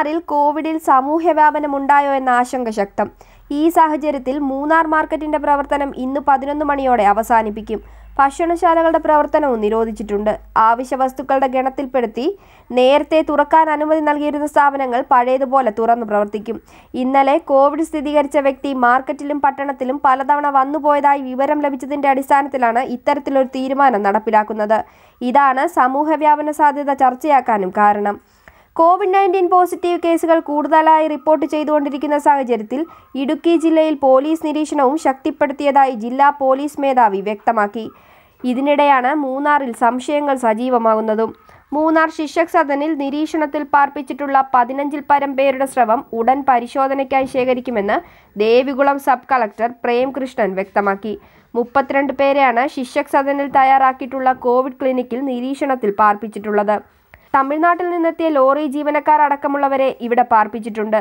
മൂന്നാറിൽ കോവിഡിൽ സമൂഹവ്യാപനം ഉണ്ടായോ എന്ന ആശങ്ക ശക്തം. ഈ സാഹചര്യത്തിൽ മൂന്നാർ മാർക്കറ്റിന്റെ പ്രവർത്തനം ഇന്ന് 11 മണിയോടെ അവസാനിപ്പിക്കും. ഭക്ഷണശാലകളുടെ പ്രവർത്തനവും നിരോധിച്ചിട്ടുണ്ട്. ആവശ്യ വസ്തുക്കളുടെ ഗണത്തിൽപ്പെടുത്തി നേരത്തെ തുറക്കാൻ അനുമതി നൽകിയിരുന്ന സ്ഥാപനങ്ങൾ പഴയതുപോലെ തുറന്നു പ്രവർത്തിക്കും. ഇന്നലെ കോവിഡ് സ്ഥിരീകരിച്ച വ്യക്തി മാർക്കറ്റിലും പട്ടണത്തിലും പലതവണ വന്നുപോയതായി വിവരം ലഭിച്ചതിന്റെ അടിസ്ഥാനത്തിലാണ് ഇത്തരത്തിലൊരു തീരുമാനം നടപ്പിലാക്കുന്നത്. ഇതാണ് സമൂഹവ്യാപന സാധ്യത ചർച്ചയാക്കാനും കാരണം. കോവിഡ്-19 പോസിറ്റീവ് കേസുകൾ കൂടുതലായി റിപ്പോർട്ട് ചെയ്തുകൊണ്ടിരിക്കുന്ന സാഹചര്യത്തിൽ ഇടുക്കി ജില്ലയിൽ പോലീസ് നിരീക്ഷണവും ശക്തിപ്പെടുത്തിയതായി ജില്ലാ പോലീസ് മേധാവി വ്യക്തമാക്കി. ഇതിനിടെയാണ് മൂന്നാറിൽ സംശയങ്ങൾ സജീവമാകുന്നതും. മൂന്നാർ ശിക്ഷക് സദനിൽ നിരീക്ഷണത്തിൽ പാർപ്പിച്ചിട്ടുള്ള 15-ൽ പരം പേരുടെ സ്രവം ഉടൻ പരിശോധനയ്ക്കായി ശേഖരിക്കുമെന്ന് ദേവികുളം സബ് കളക്ടർ പ്രേംകൃഷ്ണൻ വ്യക്തമാക്കി. 32 പേരെയാണ് ശിക്ഷക് സദനിൽ തയ്യാറാക്കിയിട്ടുള്ള കോവിഡ് ക്ലിനിക്കിൽ നിരീക്ഷണത്തിൽ പാർപ്പിച്ചിട്ടുള്ളത്. തമിഴ്നാട്ടിൽ നിന്നെത്തിയ ലോറി ജീവനക്കാരടക്കമുള്ളവരെ ഇവിടെ പാർപ്പിച്ചിട്ടുണ്ട്.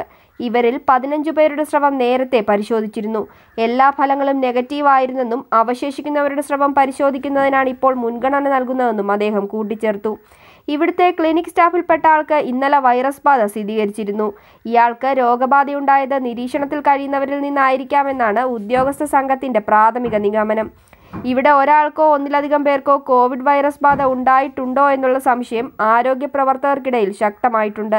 ഇവരിൽ 15 പേരുടെ സ്രവം നേരത്തെ പരിശോധിച്ചിരുന്നു. എല്ലാ ഫലങ്ങളും നെഗറ്റീവായിരുന്നെന്നും അവശേഷിക്കുന്നവരുടെ സ്രവം പരിശോധിക്കുന്നതിനാണ് ഇപ്പോൾ മുൻഗണന നൽകുന്നതെന്നും അദ്ദേഹം കൂട്ടിച്ചേർത്തു. ഇവിടുത്തെ ക്ലിനിക് സ്റ്റാഫിൽപ്പെട്ട ആൾക്ക് ഇന്നലെ വൈറസ് ബാധ സ്ഥിരീകരിച്ചിരുന്നു. ഇയാൾക്ക് രോഗബാധയുണ്ടായത് നിരീക്ഷണത്തിൽ കഴിയുന്നവരിൽ നിന്നായിരിക്കാമെന്നാണ് ഉദ്യോഗസ്ഥ സംഘത്തിന്റെ പ്രാഥമിക നിഗമനം. ഇവിടെ ഒരാൾക്കോ ഒന്നിലധികം പേർക്കോ കോവിഡ് വൈറസ് ബാധ ഉണ്ടായിട്ടുണ്ടോ എന്നുള്ള സംശയം ആരോഗ്യ പ്രവർത്തകർക്കിടയിൽ ശക്തമായിട്ടുണ്ട്.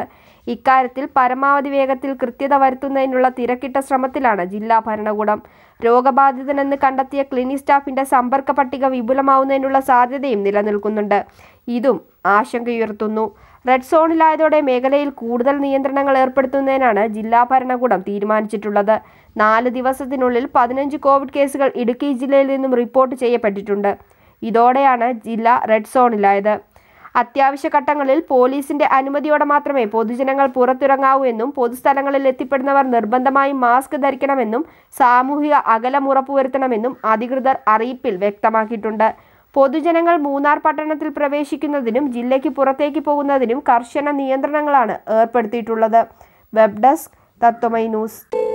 ഇക്കാര്യത്തിൽ പരമാവധി വേഗത്തിൽ കൃത്യത വരുത്തുന്നതിനുള്ള തിരക്കിട്ട ശ്രമത്തിലാണ് ജില്ലാ ഭരണകൂടം. രോഗബാധിതനെന്ന് കണ്ടെത്തിയ ക്ലിനിക് സ്റ്റാഫിന്റെ സമ്പർക്ക പട്ടിക വിപുലമാവുന്നതിനുള്ള സാധ്യതയും നിലനിൽക്കുന്നുണ്ട്. ഇതും ആശങ്കയുയർത്തുന്നു. റെഡ് സോണിലായതോടെ മേഖലയിൽ കൂടുതൽ നിയന്ത്രണങ്ങൾ ഏർപ്പെടുത്തുന്നതിനാണ് ജില്ലാ ഭരണകൂടം തീരുമാനിച്ചിട്ടുള്ളത്. 4 ദിവസത്തിനുള്ളിൽ 15 കോവിഡ് കേസുകൾ ഇടുക്കി ജില്ലയിൽ നിന്നും റിപ്പോർട്ട് ചെയ്യപ്പെട്ടിട്ടുണ്ട്. ഇതോടെയാണ് ജില്ല റെഡ് സോണിലായത്. അത്യാവശ്യ ഘട്ടങ്ങളിൽ പോലീസിന്റെ അനുമതിയോടെ മാത്രമേ പൊതുജനങ്ങൾ പുറത്തിറങ്ങാവൂ എന്നും പൊതുസ്ഥലങ്ങളിൽ എത്തിപ്പെടുന്നവർ നിർബന്ധമായും മാസ്ക് ധരിക്കണമെന്നും സാമൂഹിക അകലം ഉറപ്പുവരുത്തണമെന്നും അധികൃതർ അറിയിപ്പിൽ വ്യക്തമാക്കിയിട്ടുണ്ട്. പൊതുജനങ്ങൾ മൂന്നാർ പട്ടണത്തിൽ പ്രവേശിക്കുന്നതിനും ജില്ലയ്ക്ക് പുറത്തേക്ക് പോകുന്നതിനും കർശന നിയന്ത്രണങ്ങളാണ് ഏർപ്പെടുത്തിയിട്ടുള്ളത്. Web desk Tatwamayi news.